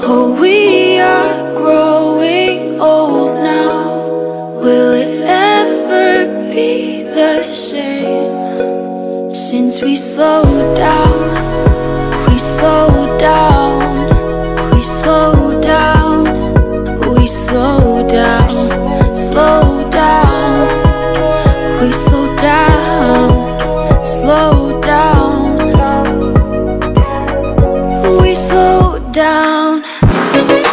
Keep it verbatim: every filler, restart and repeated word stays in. Oh, we are growing old now. Will it ever be the same? Since we slowed down, we slowed down, we slowed down, we slowed down, slowed down, we slowed down, slowed down, we slowed down. Down.